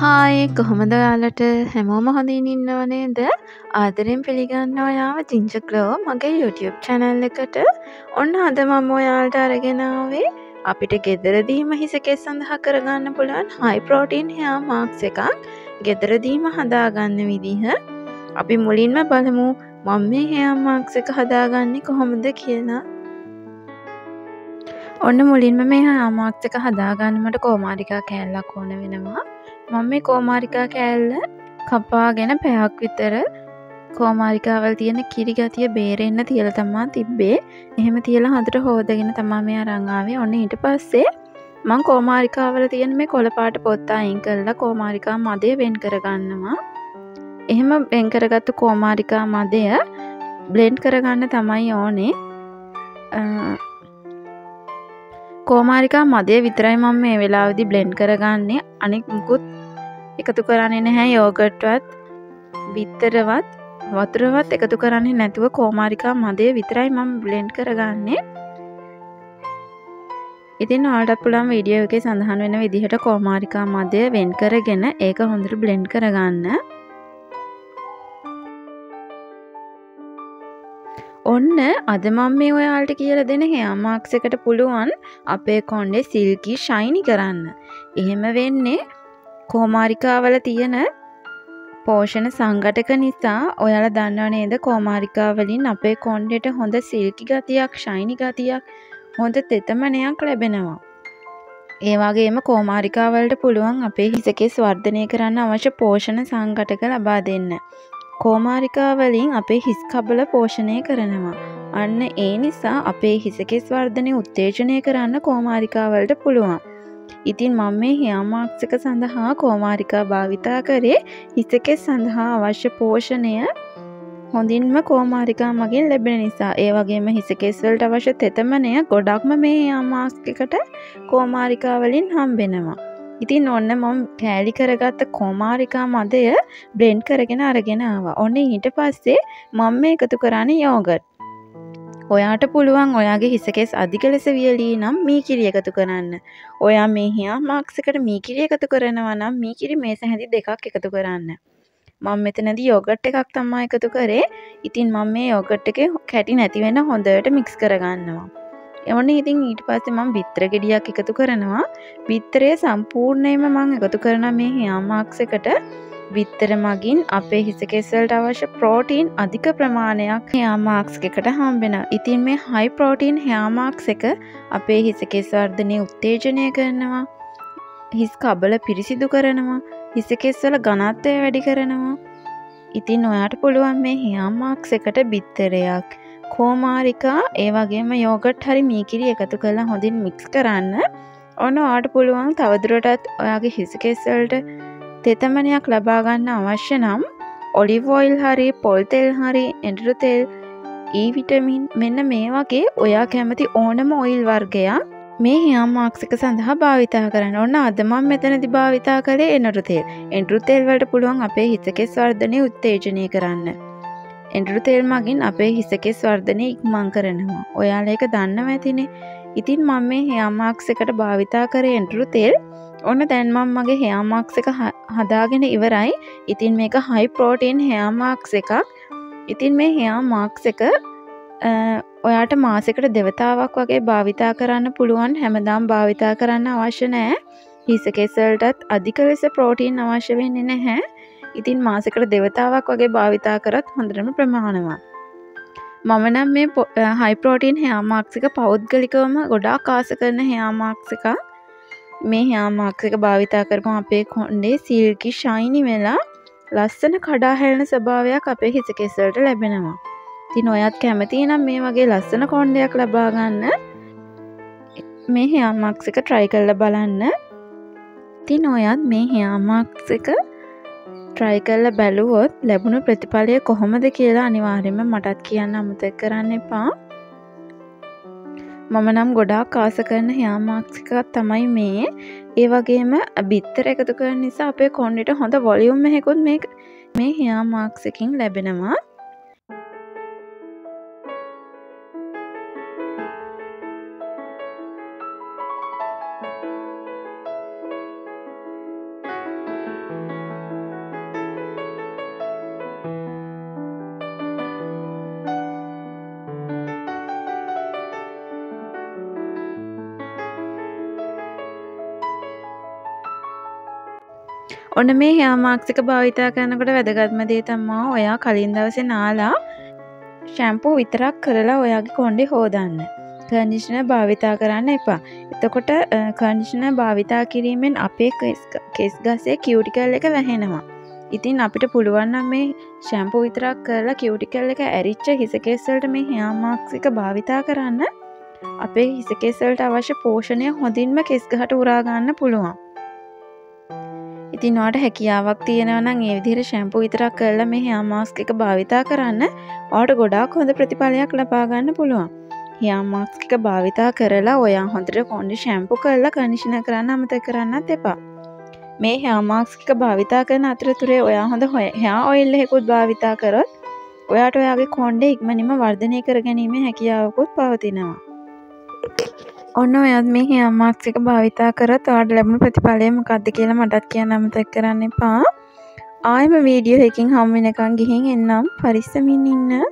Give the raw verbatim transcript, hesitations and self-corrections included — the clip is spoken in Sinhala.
හායි කොහොමද ඔයාලට හැමෝම හොඳින් ඉන්නව නේද? ආදරෙන් පිළිගන්නවා ඔයාව තින්චක්‍රෝ මගේ YouTube channel එකට. ඔන්න අද මම ඔයාලට අරගෙන ආවේ අපිට ගෙදරදීම හිස කෙස් සඳහා කරගන්න පුළුවන් high protein hair mask එකක්. ගෙදරදීම හදාගන්න විදිහ. අපි මුලින්ම බලමු මම මේ hair mask එක හදාගන්නේ කොහොමද කියලා. ඔන්න මුලින්ම මේ hair mask එක හදාගන්න මට කොමාරිකා කෑල්ලක් ඕන වෙනවා. මම මේ කොමාරිකා කෑල්ල කපාගෙන පැයක් විතර කොමාරිකාවල් තියෙන කිරි ගතිය බේරෙන්න තියලා තමා තිබ්බේ. එහෙම තියලා හඳට හොදගෙන තමා මේ අරන් ආවේ. ඔන්න ඊට පස්සේ මම කොමාරිකාවල තියෙන මේ කොළ පාට පොත්ත අයින් කරලා කොමාරිකා මදේ වෙන් කරගන්නවා. එහෙම වෙන් කරගත්තු කොමාරිකා මදය බ්ලෙන්ඩ් කරගන්න තමයි ඕනේ. කොමාරිකා මදේ විතරයි මම මේ වෙලාවේදී බ්ලෙන්ඩ් කරගන්නේ. අනෙක් මුකුත් එකතු කරන්නේ නැහැ. යෝගට්වත් බිත්තරවත් වතුරවත් එකතු කරන්නේ නැතුව කොමාරිකා මදේ විතරයි මම බ්ලෙන්ඩ් කරගන්නේ. ඉතින් ඔයාලට පුළුවන් වීඩියෝ එකේ සඳහන් වෙන විදිහට කොමාරිකා මදේ වෙන් කරගෙන ඒක හොඳට බ්ලෙන්ඩ් කරගන්න. ඔන්න අද මම මේ ඔයාලට කියලා දෙන hair mask එකට පුළුවන් අපේ කොණ්ඩේ silky shiny කරන්න. එහෙම වෙන්නේ කොමාරිකා වල තියෙන පෝෂණ සංඝටක නිසා ඔයාලා දන්නව නේද කොමාරිකා වලින් අපේ කොණ්ඩයට හොඳ සිල්කි ගතියක්, ෂයිනි ගතියක්, හොඳ තෙතමනයක් ලැබෙනවා. ඒ වගේම කොමාරිකා වලට පුළුවන් අපේ හිස කෙස් වර්ධනය කරන්න අවශ්‍ය පෝෂණ සංඝටක ලබා දෙන්න. කොමාරිකා වලින් අපේ හිස් කබල පෝෂණය කරනවා. අන්න ඒ නිසා අපේ හිස කෙස් වර්ධනය උත්තේජනය කරන්න කොමාරිකා වලට පුළුවන්. ඉතින් මම මේ hair mask එක සඳහා කොමාරිකා භාවිතා කරේ හිසකෙස් සඳහා අවශ්‍ය පෝෂණය හොඳින්ම කොමාරිකා මගින් ලැබෙන නිසා. ඒ වගේම හිසකෙස් වලට අවශ්‍ය තෙතමනය ගොඩක්ම මේ hair mask එකට කොමාරිකා වලින් හම්බෙනවා. ඉතින් ඔන්න මම කෑලි කරගත්ත කොමාරිකා මදය බ්ලෙන්ඩ් කරගෙන අරගෙන ආවා. ඔන්න ඊට පස්සේ මම මේ එකතු කරන්නේ යෝගට්. ඔයාට පුළුවන් ඔයාගේ හිසකෙස් අධික ලෙස වියලී නම් මේ කිරි එකතු කරන්න. ඔයා මේ hair mask එකට මේ කිරි එකතු කරනවා නම් මේ කිරි මේස හැඳි දෙකක් එකතු කරන්න. මම මෙතනදී යෝගට් එකක් තමයි එකතු කරේ. ඉතින් මම මේ යෝගට් එකේ කැටි නැති වෙන හොඳට mix කරගන්නවා. එවන්නේ ඉතින් ඊට පස්සේ මම බිත්තර ගෙඩියක් එකතු කරනවා. බිත්තරය සම්පූර්ණයෙන්ම මම එකතු කරන මේ hair mask එකට විතර මගින් අපේ හිසකෙස් වලට අවශ්‍ය ප්‍රෝටීන් අධික ප්‍රමාණයක් hair mask එකට හම්බෙනවා. ඉතින් මේ high protein hair mask එක අපේ හිසකෙස් වර්ධනය උත්තේජනය කරනවා. හිස් කබල පිරිසිදු කරනවා. හිසකෙස් වල ඝනත්වය වැඩි කරනවා. ඉතින් ඔයාට පුළුවන් මේ hair mask එකට බිත්තරයක්, කොමාරිකා, ඒ වගේම යෝගට් හරි මීකිරි එකතු කරලා හොඳින් mix කරන්න. ඔන්න ඔයාට පුළුවන් තවදුරටත් ඔයාගේ හිසකෙස් වලට තෙතමනයක් ලබා ගන්න අවශ්‍ය නම් ඔලිව් ඔයිල් හරි පොල් තෙල් හරි එඬරු තෙල්, E විටමින් මෙන්න මේ වගේ ඔයා කැමති ඕනම ඔයිල් වර්ගයක් මේ hair mask එක සඳහා භාවිතා කරන්න. ඕන අද මම මෙතනදී භාවිතා කරේ එඬරු තෙල්. එඬරු තෙල් වලට පුළුවන් අපේ හිසකෙස් වර්ධනය උත්තේජනය කරන්න. එඬරු තෙල් මගින් අපේ හිසකෙස් වර්ධනය ඉක්මන් කරනවා. ඔයාලා ඒක දන්නව ඇතිනේ. ඉතින් මම මේ hair mask එකට භාවිතා කරේ එඬරු තෙල්. ඔන්න දැන් මම මගේ hair mask එක හදාගෙන ඉවරයි. ඉතින් මේක high protein hair mask එකක්. ඉතින් මේ hair mask එක ඔයාට මාසෙකට දෙවතාවක් වගේ භාවිතා කරන්න පුළුවන්. හැමදාම භාවිතා කරන්න අවශ්‍ය නැහැ. හිස කෙස් වලටත් අධික ලෙස ප්‍රෝටීන් අවශ්‍ය වෙන්නේ නැහැ. ඉතින් මාසෙකට දෙවතාවක් වගේ භාවිතා කරත් හොඳටම ප්‍රමාණවත්. මම නම් මේ high protein hair mask එක පෞද්ගලිකවම ගොඩාක් ආස කරන hair mask එකක්. මේ hair mask එක භාවිතා කරපුවම අපේ කොණ්ඩේ silky shiny වෙලා ලස්සන කඩා හැලෙන ස්වභාවයක් අපේ හිසකෙස් වලට ලැබෙනවා. ඉතින් ඔයාත් කැමති නම් මේ වගේ ලස්සන කොණ්ඩයක් ලබා ගන්න මේ hair mask එක try කරලා බලන්න. ඉතින් ඔයාත් මේ hair mask එක try කරලා බලුවොත් ලැබුණු ප්‍රතිඵලය කොහොමද කියලා අනිවාර්යයෙන්ම මටත් කියන්න අමතක කරන්න එපා. මම නම් ගොඩාක් ආස කරන hair mask එකක් තමයි මේ. ඒ වගේම බිත්තර එකතු කරන නිසා අපේ කොණ්ඩේට හොඳ වොලියුම් එකකුත් මේ මේ hair mask එකකින් ලැබෙනවා. ඔන්න මේ hair mask එක භාවිතා කරනකොට වැදගත්ම දේ තමයි ඔයා කලින් දවසේ නාලා ෂැම්පූ විතරක් කරලා ඔයාගේ කොණ්ඩේ හොදන්න. කන්ඩිෂනර් භාවිතා කරන්න එපා. එතකොට කන්ඩිෂනර් භාවිතා කිරීමෙන් අපේ කෙස් ගසේ කියුටිකල් එක වැහෙනවා. ඉතින් අපිට පුළුවන් නම් මේ ෂැම්පූ විතරක් කරලා කියුටිකල් එක ඇරිච්ච හිස කෙස් වලට මේ hair mask එක භාවිතා කරන්න. අපේ හිස කෙස් වලට අවශ්‍ය පෝෂණය හොඳින්ම කෙස් ගහට උරා ගන්න පුළුවන්. ඉතින් ඔයාට හැකියාවක් තියෙනවා නම් මේ විදිහට ෂැම්පූ විතරක් කරලා මේ hair mask එක භාවිතා කරන්න ඔයාට ගොඩාක් හොඳ ප්‍රතිඵලයක් ලබා ගන්න පුළුවන්. hair mask එක භාවිතා කරලා ඔයා හොඳට කොණ්ඩේ ෂැම්පූ කරලා කන්ඩිෂනර් කරන්න අමතක කරන්නත් එපා. මේ hair mask එක භාවිතා කරන අතරතුරේ ඔයා හොඳ hair oil එකකුත් භාවිතා කරොත් ඔයාට ඔයාගේ කොණ්ඩේ ඉක්මනින්ම වර්ධනය කරගැනීමේ හැකියාවකුත් පවතිනවා. ඔන්න ඔයත් මේ hair mask එක භාවිතා කරත් ඔයාලට ලැබුණු ප්‍රතිඵලය මොකක්ද කියලා මටත් කියන්න අමතක කරන්න එපා. ආයෙම වීඩියෝ එකකින් හම් වෙනකන් ගිහින් එන්නම්. පරිස්සමින් ඉන්න.